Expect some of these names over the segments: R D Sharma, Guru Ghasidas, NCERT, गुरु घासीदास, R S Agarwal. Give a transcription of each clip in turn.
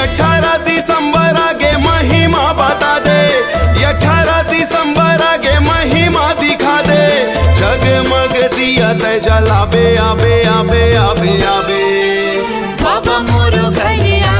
18 दिसंबर आगे महिमा बता दे, 18 दिसंबर आगे महिमा दिखा दे। जगमग दिया ते जलाबे आबे आबे आबे आबे बाबा मोरू घरे आबे।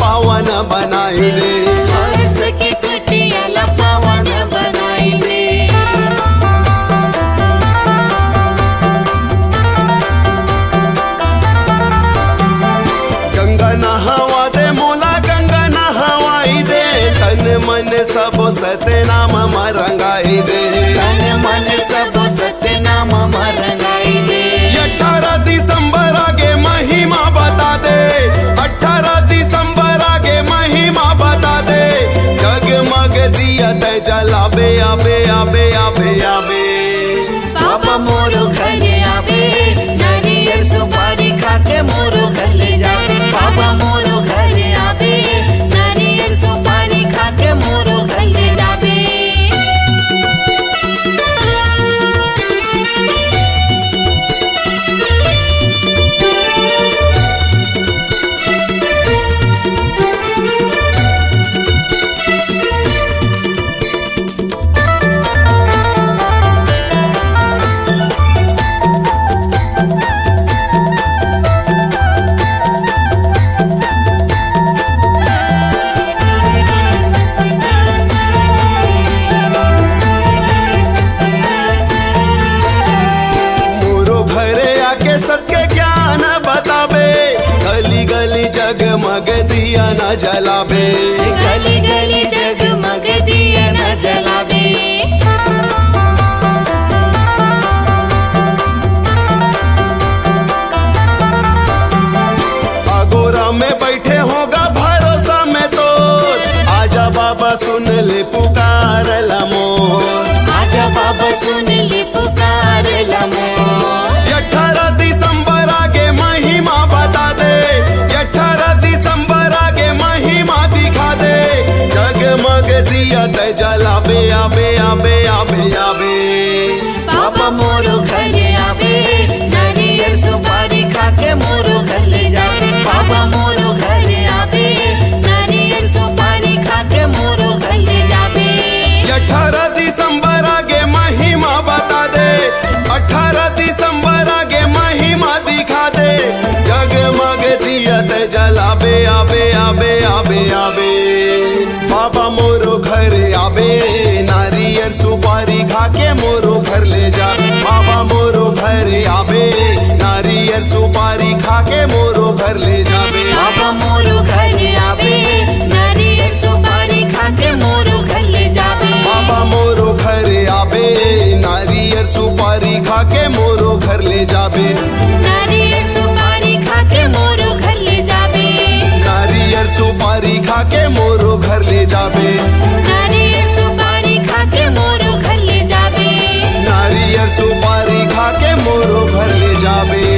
पावन बनाई दे, हर्ष की कुटिया पावन बनाई दे। गंगा नहावा दे मोला, गंगा नहावाई दे। तन मन सब सत्य नाम रंगाई दे, तन मन सब सत्य नाम रंगाई दे। 18 दिसंबर आगे महिमा बता दे, 18 दिसंबर आगे महिमा बता दे। जगमग दिया ते जलाबे आबे आबे आबे आबे बाबा मोरू घरे आबे। नारियल सुपारी खाके मोरू घरे जाबे, बाबा मोरू घरे आबे। नारियल सुपारी खाके मोरू घरे जाबे। जगमग दिया न जलाबे, गली गली जगमग दिया न जलाबे। अगोरा में बैठे होगा भरोसा में तो, आजा बाबा सुन ले पुकार ला मोर, आजा बाबा सुन ले पुकार ला मोर। 18 दिसंबर आगे महिमा बता दे, 18 दिसंबर आगे महिमा दिखा दे। जगमग दिया ते जलाबे आबे आबे आबे आबे बाबा मोरू घरे आबे। नारियल सुपारी खाके मोरू घरे जाबे, बाबा मोरू घरे आबे। नारियल सुपारी खाके मोरू घरे जाबे। 18 दिसंबर आगे महिमा बता दे, 18 दिसंबर आगे महिमा दिखा दे। जगमग दिया ते जलाबे आबे आबे आबे आबे बाबा मोरू घरे आबे। नारियल सुपारी खाके मोरू घर ले जाबे, बाबा मोरू घरे आबे। नारियल सुपारी खाके मोरू घर ले जाबे, बाबा मोरू घरे आबे। नारियल सुपारी खाके मोरू घर ले जाबे, बाबा मोरू घरे आबे। नारियल सुपारी खाके मोरू घर ले जाबे, नारियल सुपारी खाके मोरू घर ले जाबे। नारियल सुपारी खाके मोरू घर ले जाबे, नारियल सुपारी खाके मोरू घर ले जाबे। नारियल सुपारी खाके मोरू घर ले जाबे।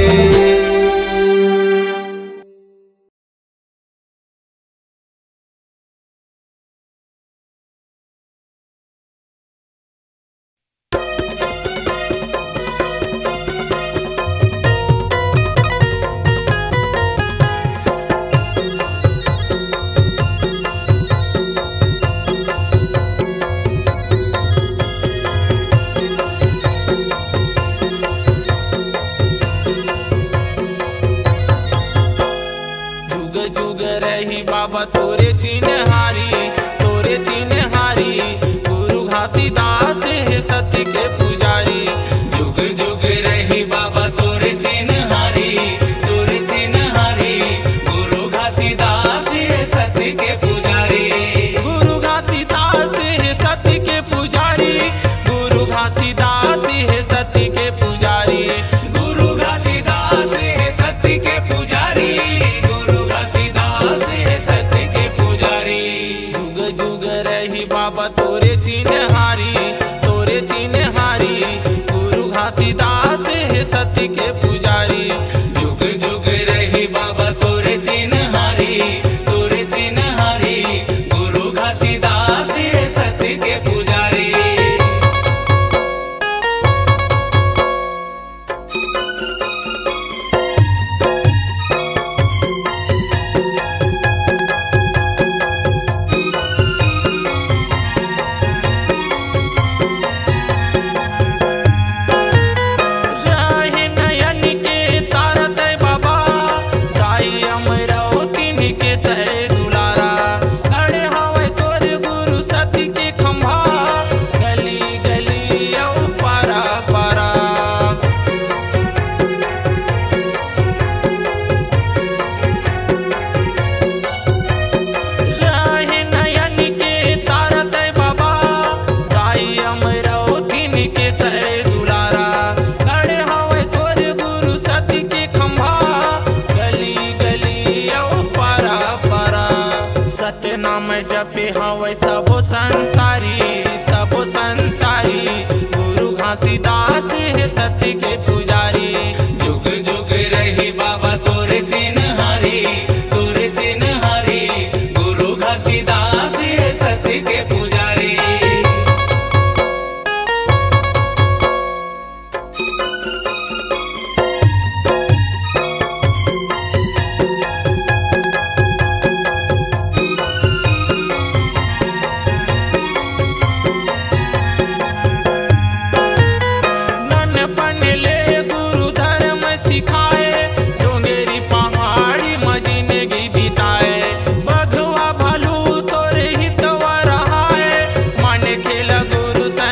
सती के पुजारी, जुग जुग रही बाबा तोरे चिन्हारी, तोरे चिन्हारी, गुरु घासीदास सती के पुजारी। घासीदास है सत्य के पुजारी, जुग जुग रही बाबा तोरे चिन्हारी, तोरे चिन्हारी, गुरु घासीदास है सत्य के पुजारी। सत्य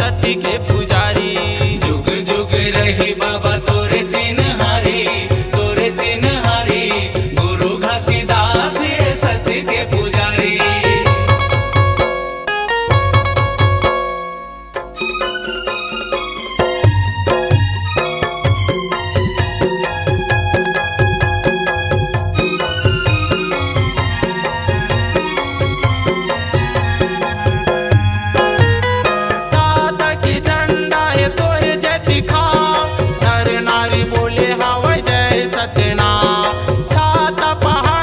के पुजारी, जुग जुग रही बाबा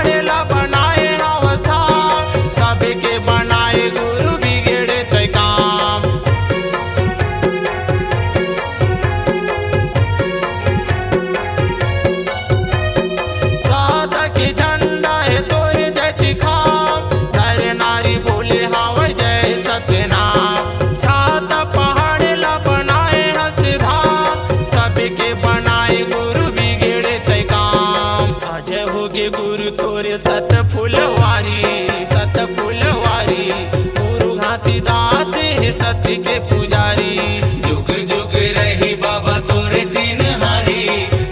तोरे चिन्हारी, तोरे चिन्हारी, गुरु घासीदास है सत्य के पुजारी,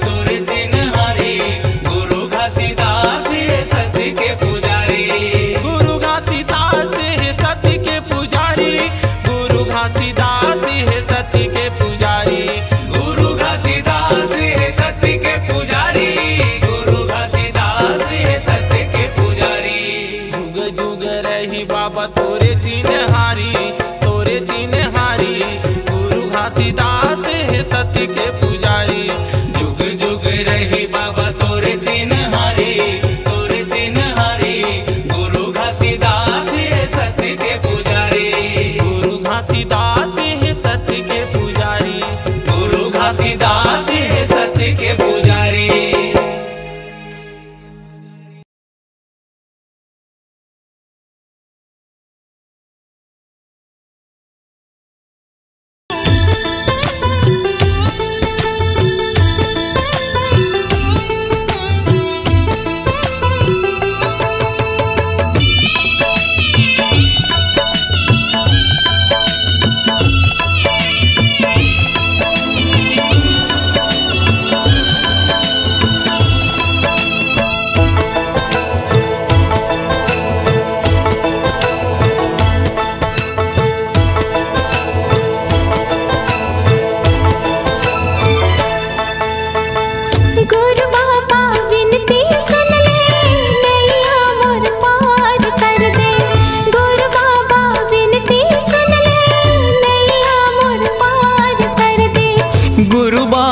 गुरु घासीदास है सत्य के पुजारी, गुरु घासीदास है सत्य के पुजारी, गुरु घासीदास है सत्य के पुजारी, गुरु घासीदास है सत्य के पुजारी। जुग जुग रही बाबा तोरे चिन्हारी, चिन्हारी, गुरु घासीदास है सत्य के पुजारी, जुग जुग रही बाबा तोरे चिन्हारी, तोरे चिन्हारी, गुरु घासीदास है सत्य के पुजारी, गुरु घासीदास है सत्य के पुजारी, गुरु घासीदास है सत्य के पुजारी।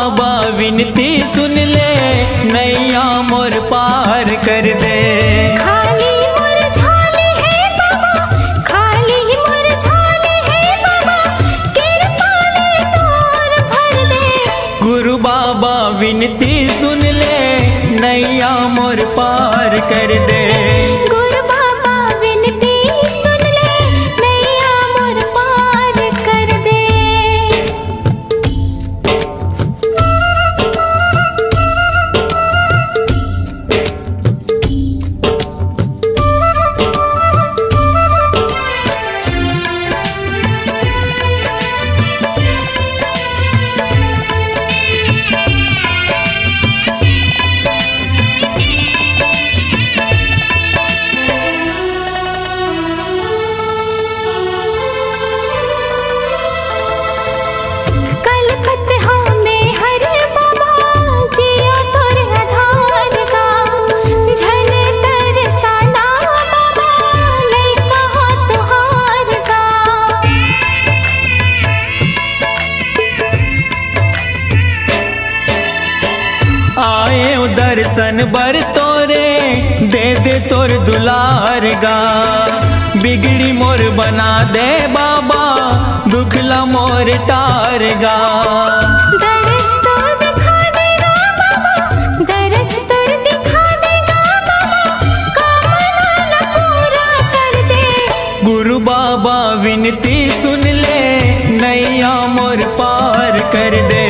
बाबा विनती सुन ले, नैया मोर पार कर दे। खाली मोर झाले है बाबा, खाली मोर झाले है बाबा, कृपा ले तोर भर दे। गुरु बाबा विनती सुन ले, नैया मोर पार कर दे। दर्शन बर तोरे दे दे तोर दुलार गा, बिगड़ी मोर बना दे बाबा, दुखला मोर तार गा। दरस तोर दिखा देगा बाबा, दरस तोर दिखा देगा बाबा, कामना पूरा कर दे। गुरु बाबा विनती सुन ले, नैया मोर पार कर दे।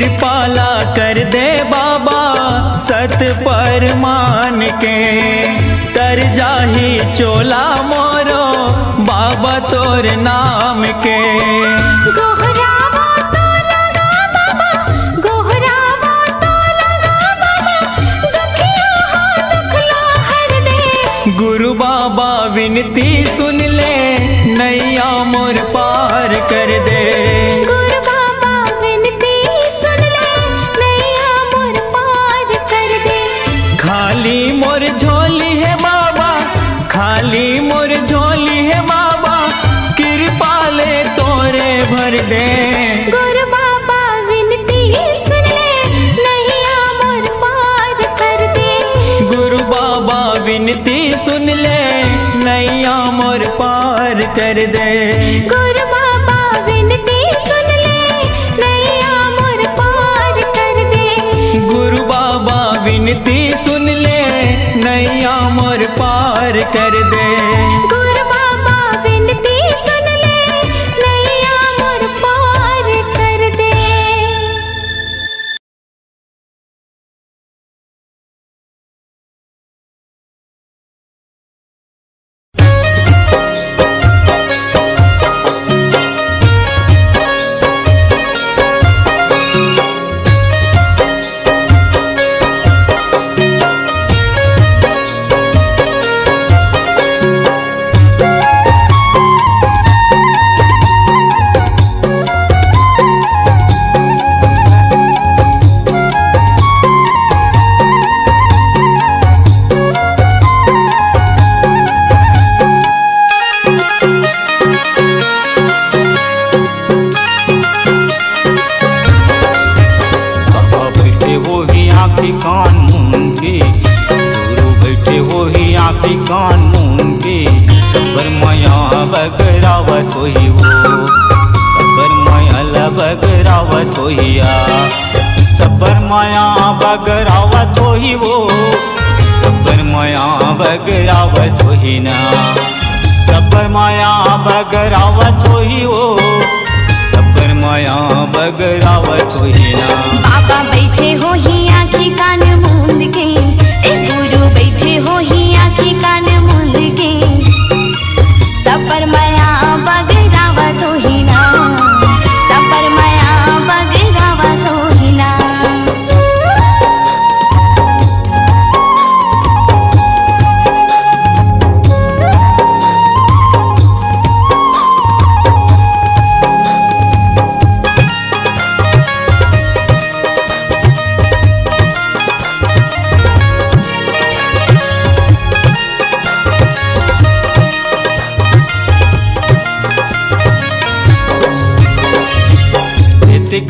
कृपाला कर दे बाबा, सत पर मान के, तर जाही चोला मोरो बाबा तोर नाम के। गोहरावा तो लगा बाबा, गोहरावा तो लगा बाबा, दुखिया हो दुखला हर दे। गुरु बाबा विनती सुन ले, नैया मोर पार कर दे। खाली मोर झोली है बाबा, खाली मोर झोली है बाबा, कृपा ले तोरे भर दे। गुरु बाबा विनती सुन ले, नैया मोर पार कर दे। गुरु बाबा विनती सुन ले, नैया मोर पार कर दे। गुरु बाबा विनती सुन ले, नैया मोर पार कर दे। गुरु बाबा विनती नैया मोर पार कर दे। गुरु बाबा विनती सुन ले, नैया मोर पार कर दे। सबर माया बगरावत होई वो, बगरावत होही ना, सबर माया बगरावत होही हो, सबर माया बगरावत होही ना। बाबा बैठे होही आँखी कान मूंद के, ए गुरु बैठे होही आँखी कान मूंद के, सबर माया बगरावत होही ना, सबर माया बगरावत होही ना।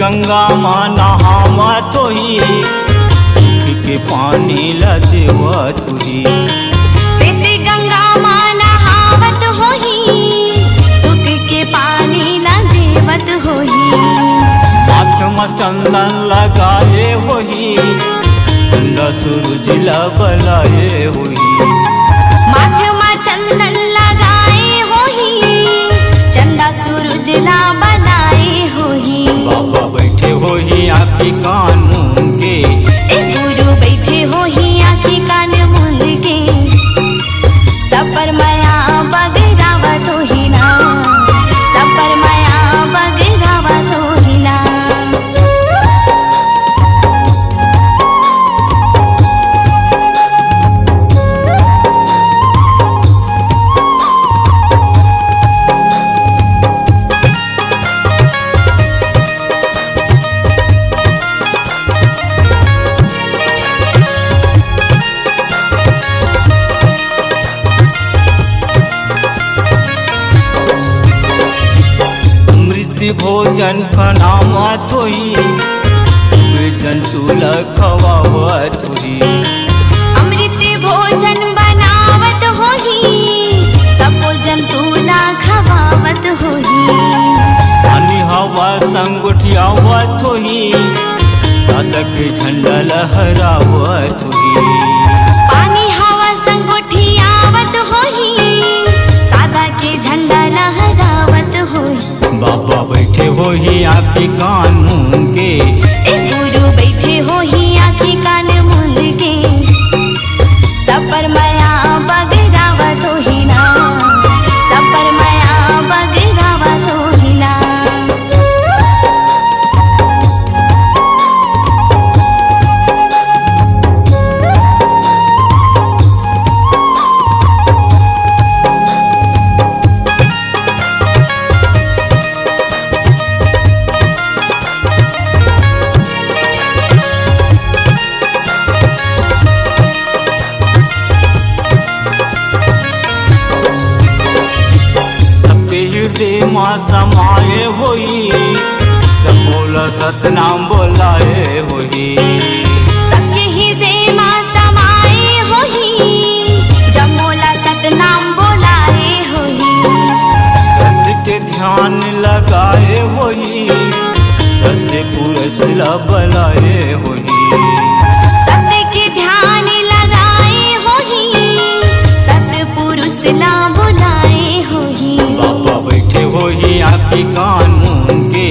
गंगा माना नहावा तोही, सुख के पानी ला देवा तोही, गंगा माना नहावत होही, सुख के पानी ला देवत होही, माथ में चंदन लगाए होही, चंदा सूरज ला बलाए होही, माथ में चंदन लगाए होही, चंदा सूरज ला बनाए होही। बाबा बैठे हो ही आँखी कान मूंद के, ए गुरु बैठे हो ही आँखी कान मूंद के, सपर माया बगरावत होही ना, सपर माया बगरावत होही ना। भोजन खनावत होई, सब जंतु ला खवावत होई, अमृत भोजन बनावत होई, सब जंतु ला खवावत होई, पानी हवा संग उठियावत होई, साधक झंडा लहरावत होई, पानी हवा संग उठियावत होई, साधक झंडा लहरावत होई। बाबा बैठे हो ही आँखी कान मूंद के, ए गुरु बैठे हो ही आँखी कान मूंद के, सपर माया बगरावत होही ना, सपर माया बगरावत होही ना। समाये होई, सब बोला सतनाम बोलाए होई, सबके हृदय माँ समाये होई, जब बोला सतनाम बोलाए होई, सत्य के ध्यान लगाए होई, सत्य पुरुष ला बलाए होई, सत्य के ध्यान लगाए होई, सत्य पुरुष ला बुलाए होई। बाबा बैठे होही आँखी कान मूंद के,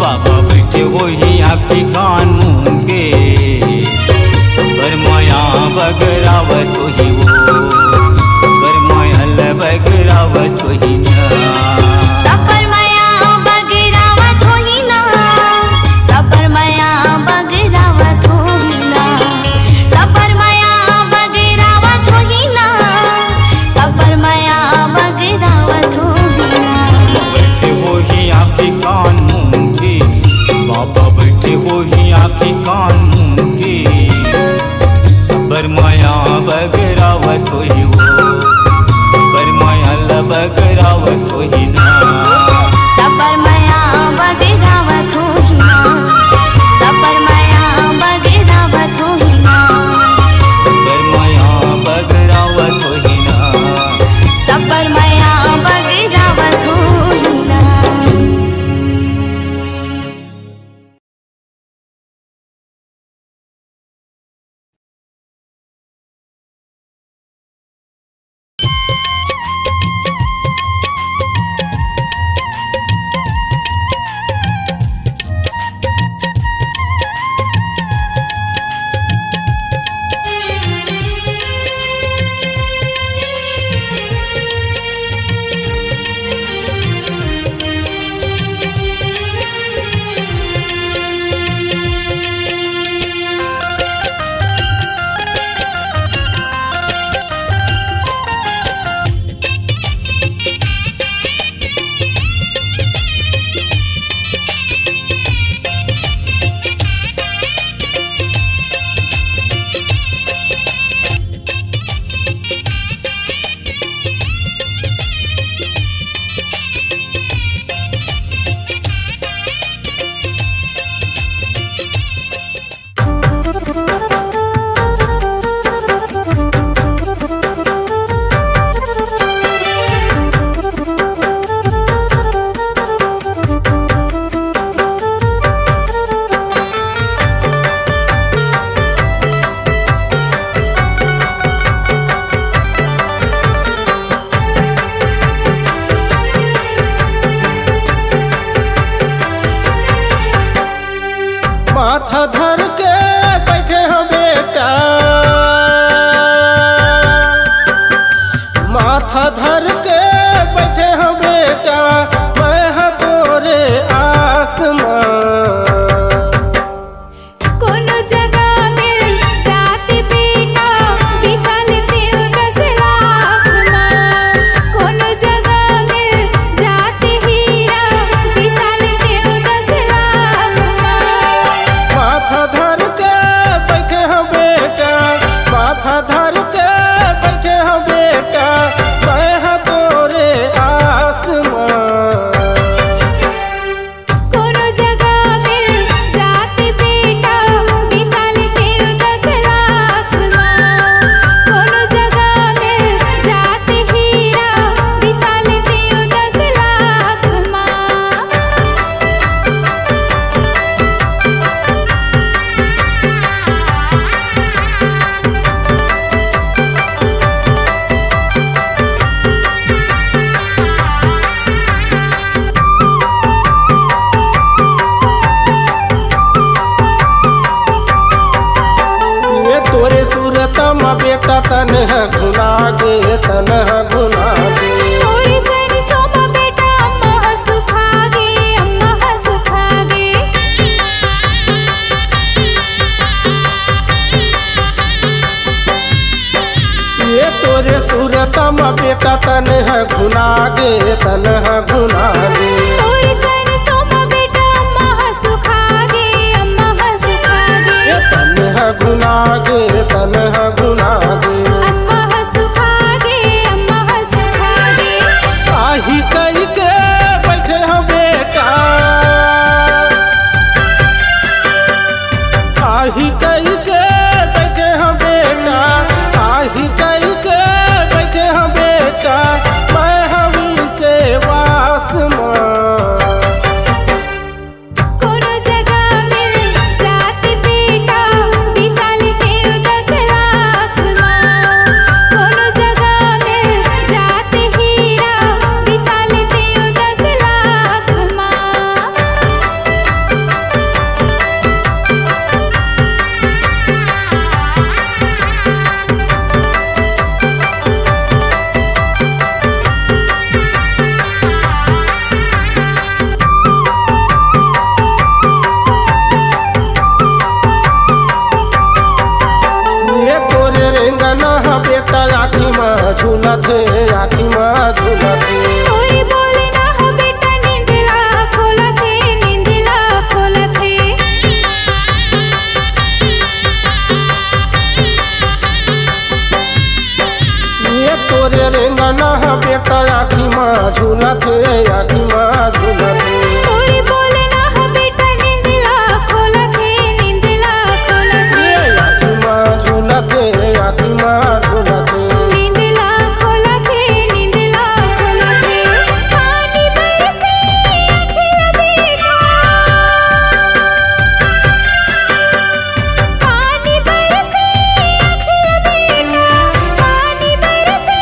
बाबा बैठे होही आँखी कान मूंद के। के बैठे हो बेटा, मैं हा तोरे आसमां। कोनो जगह मिल जाती बेटा, मिसाल के 10 लाख माँ। कोनो जगह मिल जाती हीरा, मिसाल के 10 लाख माँ। तोरे सूरतम बेटा तनह घुना गे, तनह घुना गे। तोरे सरसों में बेटा अम्मा सुखा गे, अम्मा सुखा गे। ये तोरे सूरतम बेटा तनह घुना गे, तनह घुना गे। तोरे सरसों में बेटा अम्मा सुखा गे, अम्मा सुखा गे। तनह घुना गे, तनह घुना गे। अम्मा सुखा गे, अम्मा सुखा गे। आही कई के बैठे हो बेटा, आही कई के बैठे हो बेटा, आही कई के बैठे हो बेटा, मैं हवी से वासमा। कोनो जगह मिल जाती बेटा, मिसाल के 10 लाख माँ। कोनो जगह मिल जाती हीरा, मिसाल के 10 लाख माँ। ये तोरे रेंगना हा बेटा आँखी माँ झूलत हे, आँखी माँ झूलत हे। तोरे बोलना हो बेटा नींदला खोलत हे, नींदला खोलत हे। ये तोरे रेंगना हा बेटा आँखी माँ झूलत हे, आँखी माँ झूलत हे। तोरे बोलना हो बेटा नींदला खोलत हे, नींदला खोलत हे। आँखी माँ झूलत हे, आँखी माँ झूलत हे। नींदला खोलत हे, नींदला खोलत हे। पानी बरसे अखिला बेटा, पानी बरसे अखिला बेटा, पानी बरसे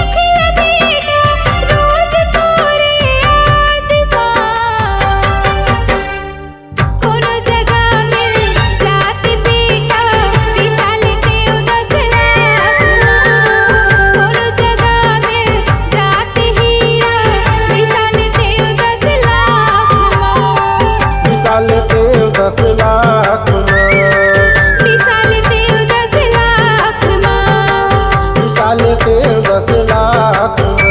अखिला बेटा, रोज तोरे याद माँ। कोनो जगह मिल जाती बेटा, मिसाल के 10 लाख माँ। कोनो जगह मिल जाती हीरा, मिसाल के 10 लाख माँ। मिसाल के 10 लाख माँ, मिसाल के 10 लाख माँ। मिसाल के 10 लाख माँ।